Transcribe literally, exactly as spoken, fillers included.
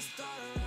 star.